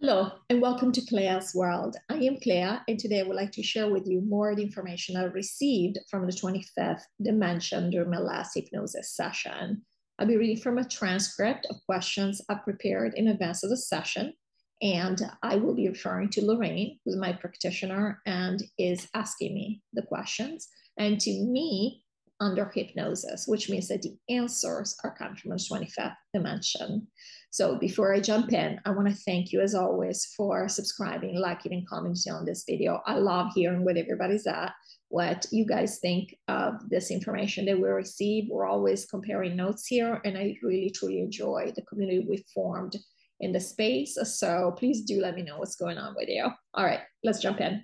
Hello and welcome to CLEA'S WORLD. I am Clea and today I would like to share with you more of the information I received from the 25th Dimension during my last hypnosis session. I'll be reading from a transcript of questions I prepared in advance of the session, and I will be referring to Lorraine, who's my practitioner and is asking me the questions, and to me under hypnosis, which means that the answers are coming from the 25th dimension. So before I jump in, I want to thank you as always for subscribing, liking, and commenting on this video. I love hearing what everybody's at, what you guys think of this information that we receive. We're always comparing notes here, and I really, truly enjoy the community we formed in the space. So please do let me know what's going on with you. All right, let's jump in.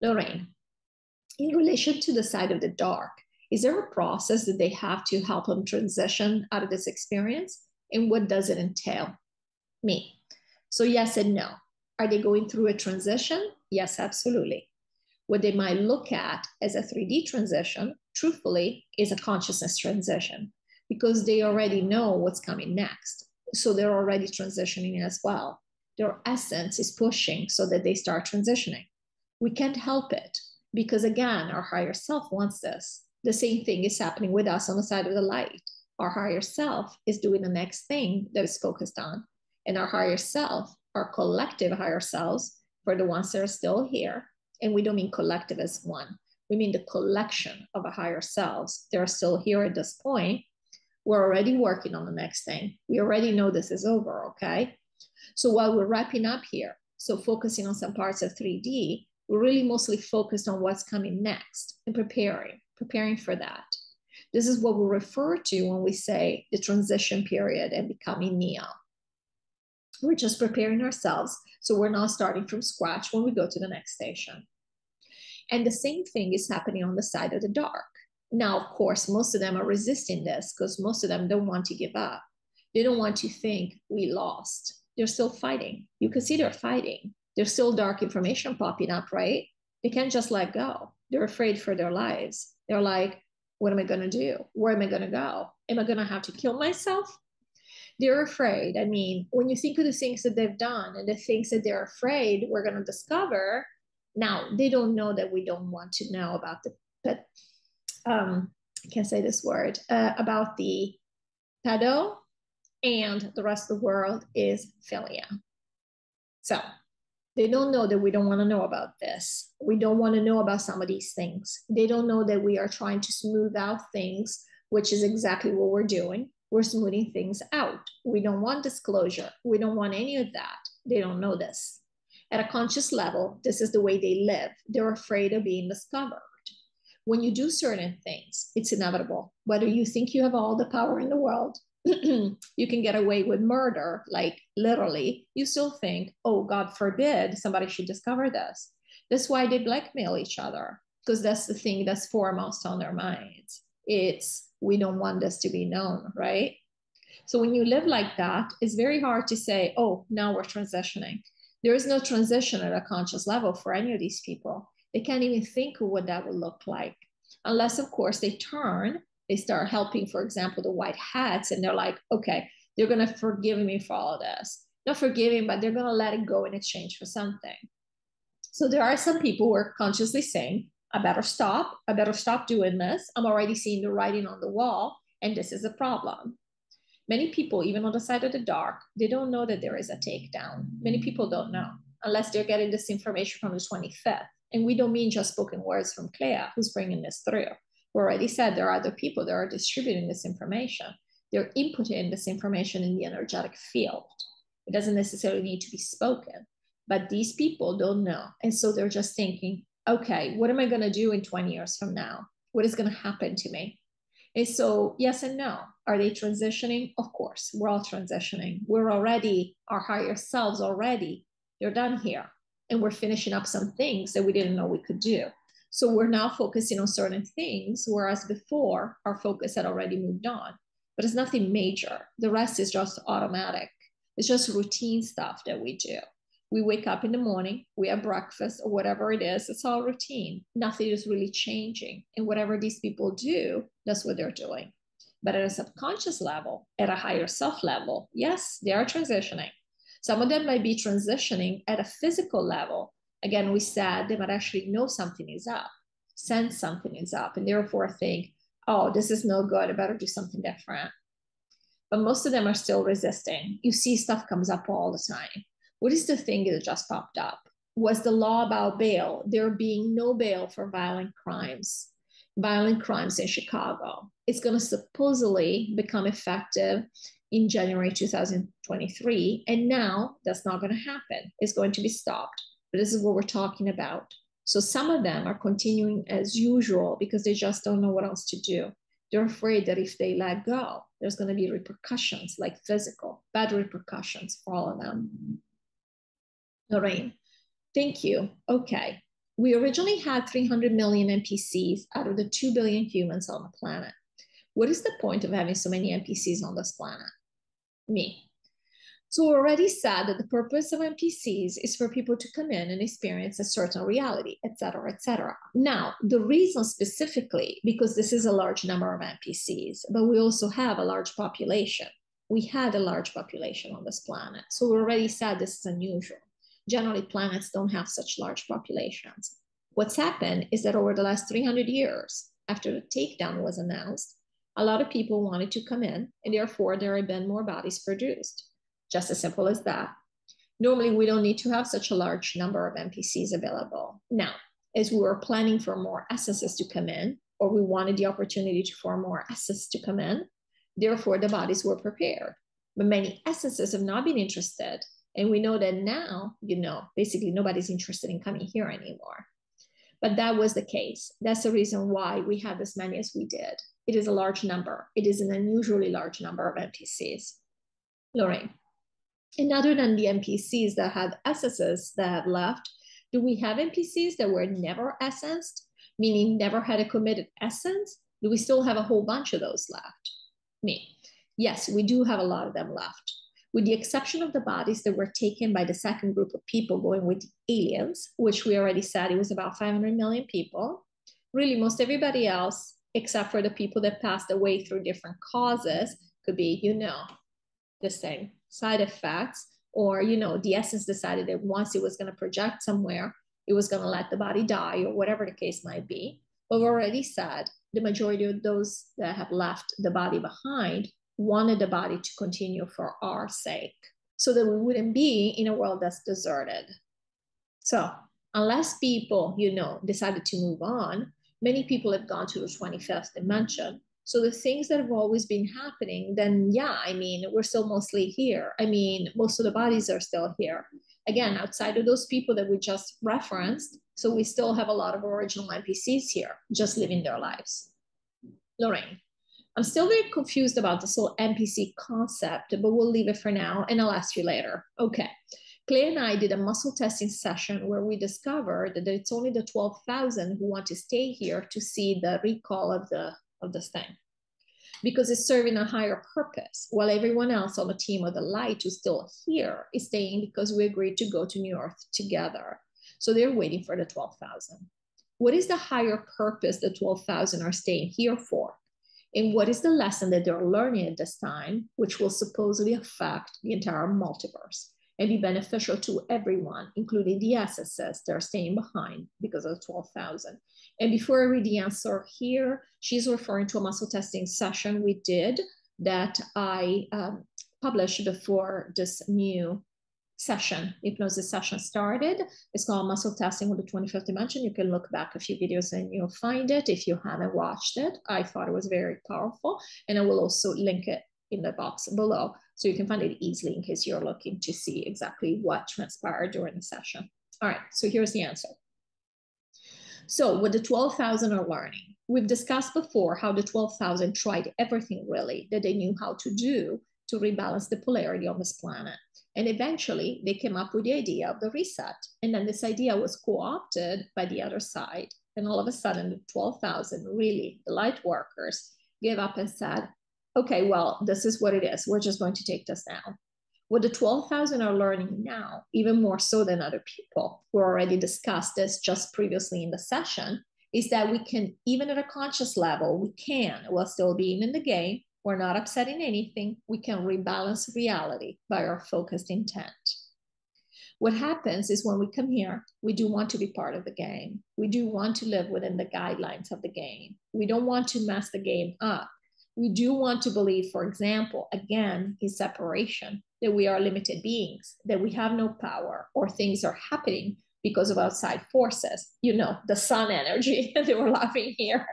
Lorraine, in relation to the side of the dark, is there a process that they have to help them transition out of this experience? And what does it entail? Me. So yes and no. Are they going through a transition? Yes, absolutely. What they might look at as a 3D transition, truthfully, is a consciousness transition because they already know what's coming next. So they're already transitioning as well. Their essence is pushing so that they start transitioning. We can't help it, because again, our higher self wants this. The same thing is happening with us on the side of the light. Our higher self is doing the next thing that is focused on. And our higher self, our collective higher selves, for the ones that are still here, and we don't mean collective as one, we mean the collection of our higher selves that are still here at this point. We're already working on the next thing. We already know this is over, okay? So while we're wrapping up here, so focusing on some parts of 3D, we're really mostly focused on what's coming next and preparing for that. This is what we refer to when we say the transition period and becoming Neo. We're just preparing ourselves so we're not starting from scratch when we go to the next station. And the same thing is happening on the side of the dark. Now, of course, most of them are resisting this because most of them don't want to give up. They don't want to think we lost. They're still fighting. You can see they're fighting. There's still dark information popping up, right? They can't just let go. They're afraid for their lives. They're like, what am I going to do? Where am I going to go? Am I going to have to kill myself? They're afraid. I mean, when you think of the things that they've done and the things that they're afraid we're going to discover, now they don't know that we don't want to know about the, but I can't say this word, about the pedo, and the rest of the world is philia. So they don't know that we don't want to know about this. We don't want to know about some of these things. They don't know that we are trying to smooth out things, which is exactly what we're doing. We're smoothing things out. We don't want disclosure. We don't want any of that. They don't know this. At a conscious level, this is the way they live. They're afraid of being discovered. When you do certain things, it's inevitable. Whether you think you have all the power in the world, you can get away with murder, like literally, you still think, oh, God forbid, somebody should discover this. That's why they blackmail each other, because that's the thing that's foremost on their minds. It's, we don't want this to be known, right? So when you live like that, it's very hard to say, oh, now we're transitioning. There is no transition at a conscious level for any of these people. They can't even think of what that would look like. Unless, of course, they turn. They start helping, for example, the white hats, and they're like, okay, they're going to forgive me for all of this. Not forgiving, but they're going to let it go in exchange for something. So there are some people who are consciously saying, I better stop doing this. I'm already seeing the writing on the wall, and this is a problem. Many people, even on the side of the dark, they don't know that there is a takedown. Many people don't know, unless they're getting this information from the 25th. And we don't mean just spoken words from Clea, who's bringing this through. We already said there are other people that are distributing this information. They're inputting this information in the energetic field. It doesn't necessarily need to be spoken, but these people don't know. And so they're just thinking, okay, what am I going to do in 20 years from now? What is going to happen to me? And so yes and no. Are they transitioning? Of course, we're all transitioning. We're already, our higher selves already, they're done here. And we're finishing up some things that we didn't know we could do. So we're now focusing on certain things, whereas before our focus had already moved on, but it's nothing major. The rest is just automatic. It's just routine stuff that we do. We wake up in the morning, we have breakfast or whatever it is. It's all routine. Nothing is really changing. And whatever these people do, that's what they're doing. But at a subconscious level, at a higher self level, yes, they are transitioning. Some of them might be transitioning at a physical level. Again, we said they might actually know something is up, sense something is up, and therefore think, oh, this is no good, I better do something different. But most of them are still resisting. You see stuff comes up all the time. What is the thing that just popped up? Was the law about bail, there being no bail for violent crimes in Chicago. It's going to supposedly become effective in January 2023. And now that's not going to happen. It's going to be stopped. But this is what we're talking about. So some of them are continuing as usual because they just don't know what else to do. They're afraid that if they let go, there's going to be repercussions, like physical, bad repercussions for all of them. Lorraine, thank you. Okay. We originally had 300 million NPCs out of the 2 billion humans on the planet. What is the point of having so many NPCs on this planet? Me. So we already said that the purpose of NPCs is for people to come in and experience a certain reality, et cetera, et cetera. Now, the reason specifically, because this is a large number of NPCs, but we also have a large population. We had a large population on this planet. So we already said this is unusual. Generally, planets don't have such large populations. What's happened is that over the last 300 years, after the takedown was announced, a lot of people wanted to come in, and therefore there have been more bodies produced. Just as simple as that. Normally, we don't need to have such a large number of NPCs available. Now, as we were planning for more essences to come in, or we wanted the opportunity for more essences to come in, therefore the bodies were prepared. But many essences have not been interested. And we know that now, basically nobody's interested in coming here anymore. But that was the case. That's the reason why we had as many as we did. It is a large number. It is an unusually large number of NPCs. Lorraine, and other than the NPCs that have essences that have left, do we have NPCs that were never essenced, meaning never had a committed essence? Do we still have a whole bunch of those left? Me. Yes, we do have a lot of them left. With the exception of the bodies that were taken by the second group of people going with the aliens, which we already said it was about 500 million people, really most everybody else, except for the people that passed away through different causes, could be, the same side effects, or, the essence decided that once it was going to project somewhere, it was going to let the body die or whatever the case might be. But we've already said the majority of those that have left the body behind wanted the body to continue for our sake so that we wouldn't be in a world that's deserted. So unless people, decided to move on, many people have gone to the 25th dimension. So the things that have always been happening, then yeah, we're still mostly here. Most of the bodies are still here. Again, outside of those people that we just referenced. So we still have a lot of original NPCs here, just living their lives. Lorraine. I'm still very confused about this whole NPC concept, but we'll leave it for now and I'll ask you later. Okay. Clea and I did a muscle testing session where we discovered that it's only the 12,000 who want to stay here to see the recall of this thing, because it's serving a higher purpose, while everyone else on the team of the light who's still here is staying because we agreed to go to New Earth together. So they're waiting for the 12,000. What is the higher purpose the 12,000 are staying here for? And what is the lesson that they're learning at this time, which will supposedly affect the entire multiverse and be beneficial to everyone, including the essences that are staying behind because of the 12,000. And before I read the answer here, she's referring to a muscle testing session we did that I published before this new session, hypnosis session started. It's called Muscle Testing with the 25th Dimension. You can look back a few videos and you'll find it if you haven't watched it. I thought it was very powerful, and I will also link it in the box below so you can find it easily in case you're looking to see exactly what transpired during the session. All right, so here's the answer. So what the 12,000 are learning, we've discussed before how the 12,000 tried everything really that they knew how to do to rebalance the polarity on this planet. And eventually they came up with the idea of the reset. And then this idea was co-opted by the other side. And all of a sudden the 12,000, really the light workers, gave up and said, okay, well, this is what it is. We're just going to take this now. What the 12,000 are learning now, even more so than other people who already discussed this just previously in the session, is that we can, even at a conscious level, while still being in the game, we're not upsetting anything. We can rebalance reality by our focused intent. What happens is when we come here, we do want to be part of the game. We do want to live within the guidelines of the game. We don't want to mess the game up. We do want to believe, for example, again, his separation, that we are limited beings, that we have no power, or things are happening because of outside forces. You know, the sun energy, they were laughing here,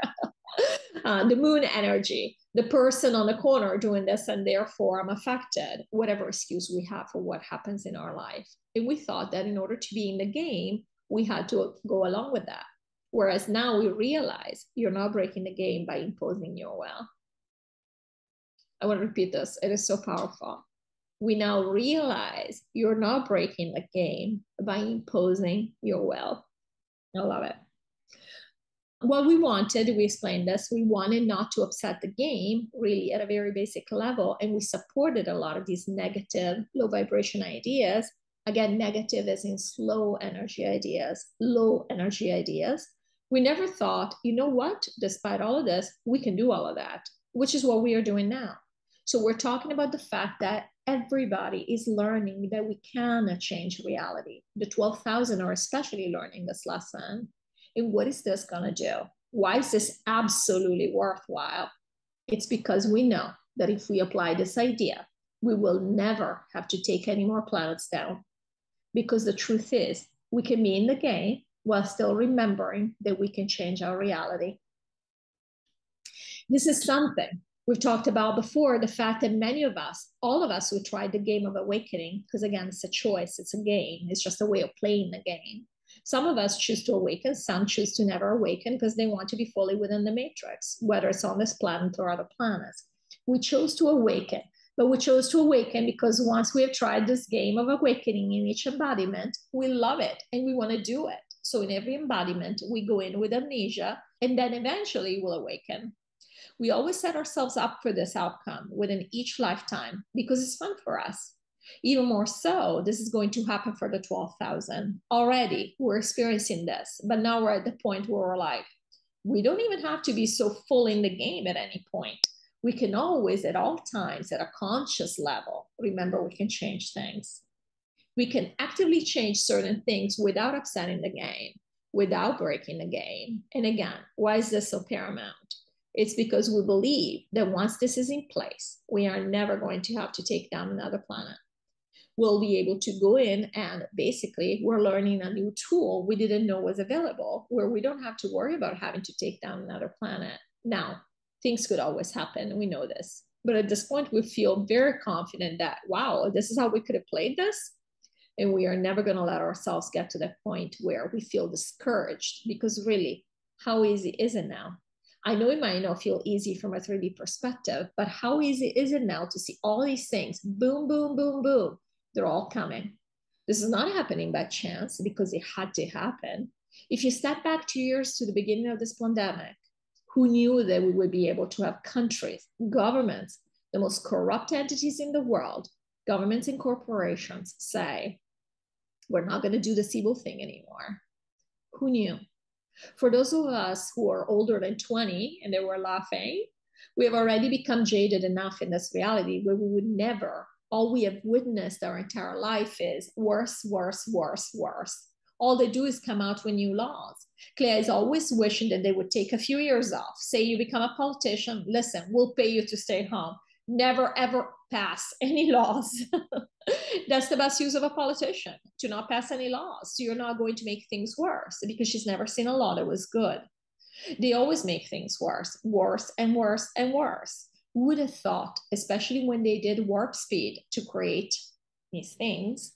the moon energy, the person on the corner doing this, and therefore I'm affected, whatever excuse we have for what happens in our life. And we thought that in order to be in the game, we had to go along with that. Whereas now we realize you're not breaking the game by imposing your will. I want to repeat this. It is so powerful. We now realize you're not breaking the game by imposing your will. I love it. What we wanted, we explained this, we wanted not to upset the game really at a very basic level. And we supported a lot of these negative low vibration ideas. Again, negative as in slow energy ideas, low energy ideas. We never thought, you know what, despite all of this, we can do all of that, which is what we are doing now. So we're talking about the fact that everybody is learning that we can change reality. The 12,000 are especially learning this lesson. And what is this gonna do? Why is this absolutely worthwhile? It's because we know that if we apply this idea, we will never have to take any more planets down. Because the truth is, we can be in the game while still remembering that we can change our reality. This is something we've talked about before, the fact that many of us, all of us who tried the game of awakening, because again, it's a choice, it's a game, it's just a way of playing the game. Some of us choose to awaken, some choose to never awaken because they want to be fully within the matrix, whether it's on this planet or other planets. We chose to awaken, but we chose to awaken because once we have tried this game of awakening in each embodiment, we love it and we want to do it. So in every embodiment, we go in with amnesia and then eventually we'll awaken. We always set ourselves up for this outcome within each lifetime because it's fun for us. Even more so, this is going to happen for the 12,000. Already, we're experiencing this, but now we're at the point where we're like, we don't even have to be so full in the game at any point. We can always, at all times, at a conscious level, remember we can change things. We can actively change certain things without upsetting the game, without breaking the game. And again, why is this so paramount? It's because we believe that once this is in place, we are never going to have to take down another planet. We'll be able to go in and basically we're learning a new tool we didn't know was available where we don't have to worry about having to take down another planet. Now, things could always happen. We know this. But at this point, we feel very confident that, wow, this is how we could have played this. And we are never going to let ourselves get to that point where we feel discouraged because really, how easy is it now? I know it might not feel easy from a 3D perspective, but how easy is it now to see all these things? Boom, boom, boom, boom. They're all coming. This is not happening by chance because it had to happen. If you step back 2 years to the beginning of this pandemic, who knew that we would be able to have countries, governments, the most corrupt entities in the world, governments and corporations say, we're not going to do this evil thing anymore. Who knew? For those of us who are older than 20 and they were laughing, we have already become jaded enough in this reality where we would never, all we have witnessed our entire life is worse, worse, worse, worse. All they do is come out with new laws. Clea is always wishing that they would take a few years off. Say you become a politician, listen, we'll pay you to stay home. Never, ever pass any laws. That's the best use of a politician, to not pass any laws. So you're not going to make things worse because she's never seen a law that was good. They always make things worse, worse and worse and worse. Who would have thought, especially when they did warp speed to create these things,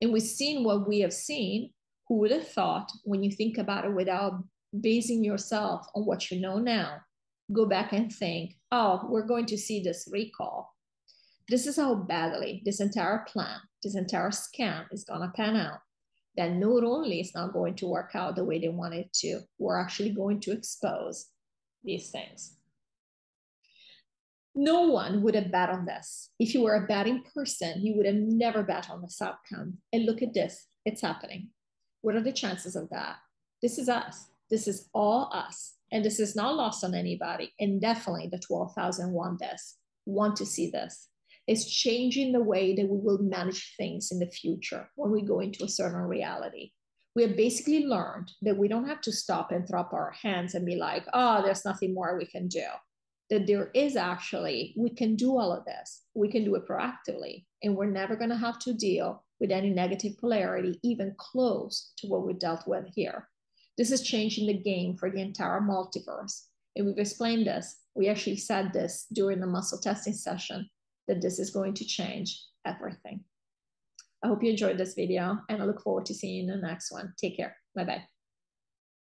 and we've seen what we have seen, who would have thought when you think about it without basing yourself on what you know now, go back and think, oh, we're going to see this recall. This is how badly this entire plan, this entire scam is going to pan out. That not only is not going to work out the way they want it to, we're actually going to expose these things. No one would have bet on this. If you were a betting person, you would have never bet on this outcome. And look at this, it's happening. What are the chances of that? This is us. This is all us. And this is not lost on anybody. And definitely the 12,000 want this, want to see this. is changing the way that we will manage things in the future when we go into a certain reality. We have basically learned that we don't have to stop and throw up our hands and be like, oh, there's nothing more we can do. That there is actually, we can do all of this. We can do it proactively. And we're never going to have to deal with any negative polarity, even close to what we dealt with here. This is changing the game for the entire multiverse. And we've explained this. We actually said this during the muscle testing session, that this is going to change everything. I hope you enjoyed this video, and I look forward to seeing you in the next one. Take care. Bye-bye.